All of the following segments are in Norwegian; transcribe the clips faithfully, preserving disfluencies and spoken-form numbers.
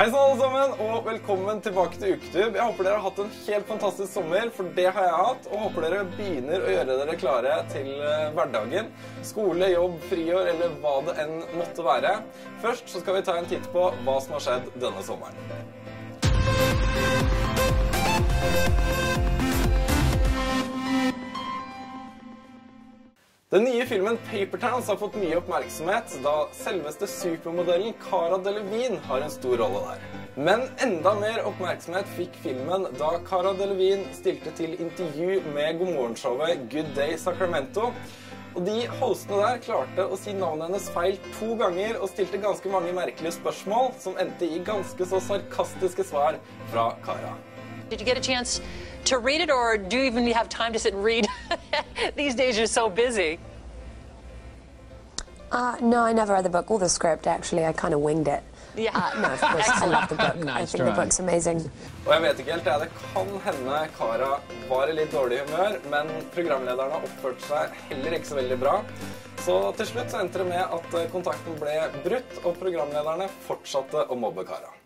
Hei sånn alle sammen, og velkommen tilbake til UkeTube. Jeg håper dere har hatt en helt fantastisk sommer, for det har jeg hatt. Og håper dere begynner å gjøre dere klare til hverdagen. Skole, jobb, friår eller hva det enn måtte være. Først så skal vi ta en titt på hva som har skjedd denne sommeren. Den nye filmen Paper Towns har fått mye oppmerksomhet, da selveste supermodellen Cara Delevingne har en stor rolle der. Men enda mer oppmerksomhet fikk filmen da Cara Delevingne stilte til intervju med godmorgenshowet Good Day Sacramento. Og de hostene der klarte å si navnet hennes feil to ganger og stilte ganske mange merkelige spørsmål som endte i ganske så sarkastiske svar fra Cara. Did you get a chance to read it, or do you even have time to sit and read? These days you're so busy. Uh, no, I never read the book or the script, actually. I kind of winged it. Yeah. Uh, no, of course, I love the book. Nice I think try. The book's amazing. Og jeg vet ikke helt, det kan hende Cara var i litt dårlig humør, men programlederen har oppført seg heller ikke så veldig bra. Så til slutt så endte det med at kontakten ble brutt, og programlederne fortsatte å mobbe Cara.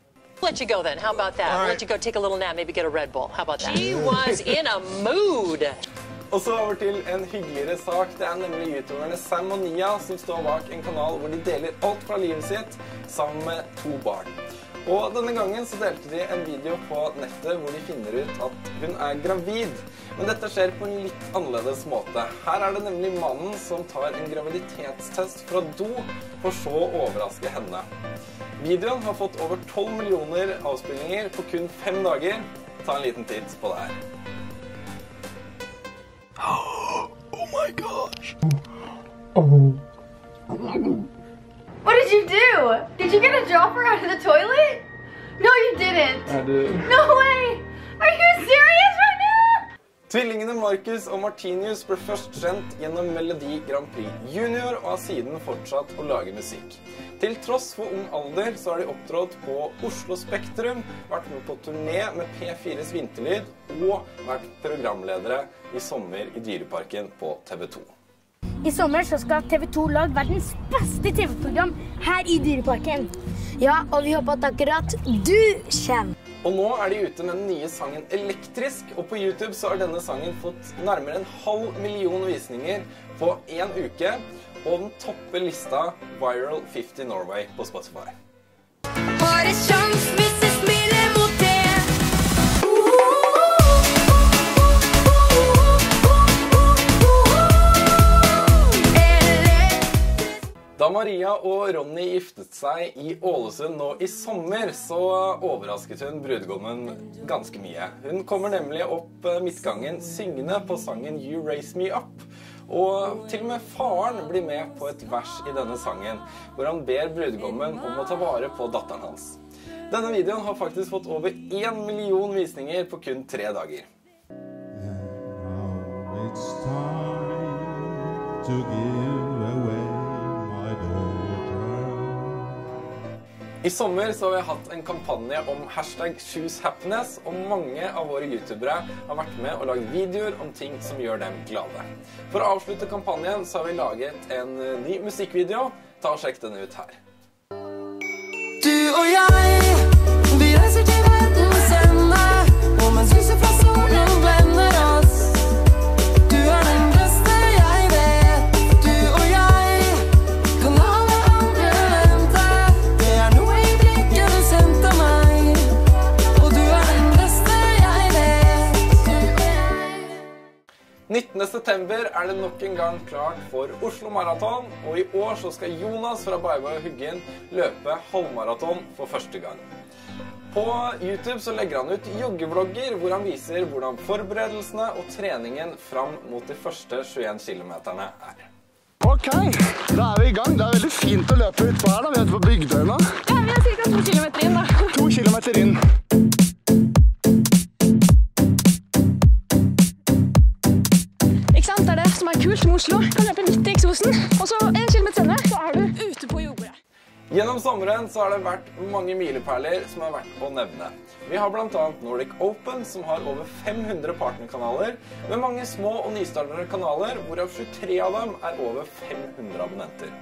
Let you go then. How about that? Right. Let you go take a little nap, maybe get a Red Bull. How about that? She was in a mood. Og så over til en hyggeligere sak. Det er nemlig youtuberne Sam and Nia som står bak en kanal hvor de deler alt fra livet sitt sammen med to barn. Og denne gangen så delte de en video på nettet hvor de finner ut at hun er gravid. Men dette skjer på en litt annerledes måte. Her er det nemlig mannen som tar en graviditetstest fra do for så å overraske henne. Videoen har fått over tolv millioner avspillinger på kun fem dager. Ta en liten titt på det her. Oh my gosh! Oh. What did you do? Did you get a dropper out of the toilet? No, you didn't. I did. No way! Are you serious right now? Tvillingene Marcus og Martinus ble først kjent gjennom Melodi Grand Prix Junior og har siden fortsatt å lage musikk. Til tross for ung alder så har de opptrådt på Oslo Spektrum, vært med på turné med P fires vinterlyd og vært programledere i sommer i Dyreparken på T V to. I sommer så skal T V to lage verdens beste T V-program her i Dyreparken. Ja, og vi håper at akkurat du kommer. Og nå er de ute med den nye sangen Elektrisk, og på YouTube så har denne sangen fått nærmere en halv million visninger på en uke, og den topper lista Viral femti Norway på Spotify. Har en sjans hvis jeg smiler mot det. Da Maria og Ronny giftet seg i Ålesund nå i sommer, så overrasket hun brudgommen ganske mye. Hun kommer nemlig opp midtgangen syngende på sangen You Raise Me Up, og til og med faren blir med på et vers i denne sangen, hvor han ber brudgommen om å ta vare på datteren hans. Denne videoen har faktisk fått over en million visninger på kun tre dager. I sommer så har vi hatt en kampanje om hashtag Choosehappiness, og mange av våre youtubere har vært med og laget videoer om ting som gjør dem glade. For å avslutte kampanjen så har vi laget en ny musikkvideo. Ta og sjekk den ut her. Du og jeg, vi reiser til verdens ende, og mens lyset fra solen blender oss. Du er den beste jeg vet, du og jeg, kan alle andre vente. Det er noe i blikket du sendte meg, og du er den beste jeg vet, du og jeg. nittende september er det nok en gang klart for Oslo Marathon, og i år så skal Jonas fra Baibøy Huggin løpe halvmaraton for første gang. På YouTube så legger han ut joggeblogger hvor han viser hvordan forberedelsene og treningen fram mot de første tjueen kilometerne er. Ok, da er vi i gang. Det er veldig fint å løpe ut på her da, vi er ute på Bygdøy nå. Ja, vi er cirka to kilometer inn da. To kilometer inn. Ikke sant, det er det som er kult med Oslo. Kan løpe litt i eksosen, og så en kilometer senere, så er du ute på jordbordet. Gjennom sommeren så har det vært mange milepæler som er verdt å nevne. Vi har blant annet Nordic Open, som har over fem hundre partnerkanaler, med mange små og nystartere kanaler, hvorav tjuetre av dem er over fem hundre abonnenter.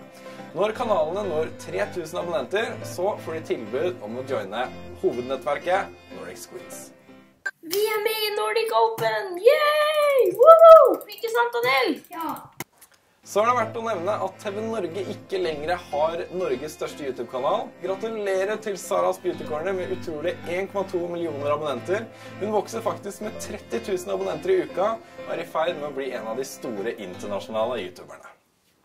Når kanalene når tre tusen abonnenter, så får de tilbud om å joine hovednettverket Nordic Queens. Vi er med i Nordic Open! Yay! Woohoo! Ikke sant, Daniel? Ja! Så er det verdt å nevne at TVNorge ikke lenger har Norges største YouTube-kanal. Gratulerer til Saras Beauty Corner med utrolig en komma to millioner abonnenter. Hun vokser faktisk med tretti tusen abonnenter i uka, og er i ferd med å bli en av de store internasjonale youtuberne.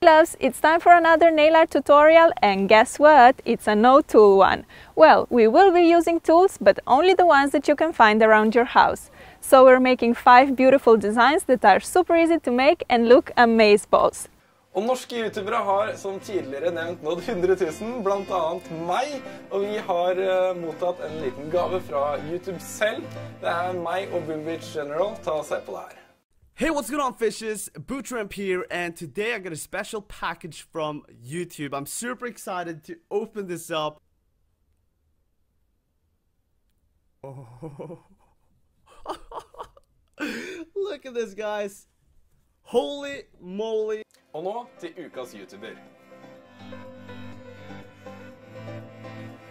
Loves, it's time for another nail art tutorial, and guess what? It's a no-tool one. Well, we will be using tools, but only the ones that you can find around your house. So we're making five beautiful designs that are super easy to make and look amazeballs. Og norske youtubere har, som tidligere nevnt, nådd hundre tusen, blant annet meg. Og vi har uh, mottatt en liten gave fra YouTube selv. Det er meg og Boom Beach General. Ta og se på det her. Hey, what's going on, fishes? Bootramp here, and today I got a special package from YouTube. I'm super excited to open this up. Oh. Look at this, guys. Holy moly. Og nå til ukas YouTuber.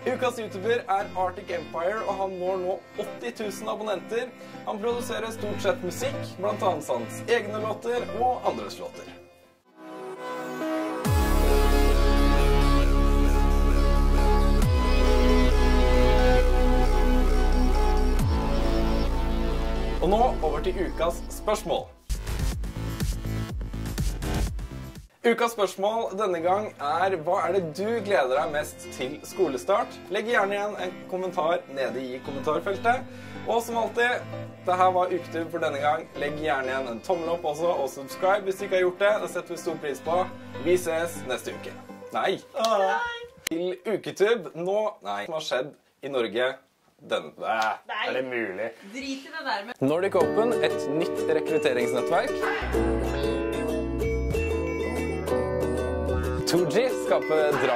Ukas YouTuber er Arctic Empire, og han når nå åtti tusen abonnenter. Han produserer stort sett musikk, blant annet hans egne låter og andres låter. Og nå over til ukas spørsmål. Ukas spørsmål denne gang er: hva er det du gleder deg mest til skolestart? Legg gjerne igjen en kommentar nede i kommentarfeltet. Og som alltid, dette var UkeTube for denne gang. Legg gjerne igjen en tommel opp også, og subscribe hvis du ikke har gjort det. Det setter vi stor pris på. Vi ses neste uke. Nei! Til UkeTube nå. Nei, hva har skjedd i Norge? Den, øh, er det mulig? Drit i det der med Nordic Open, et nytt rekrutteringsnettverk. to G skaper drama.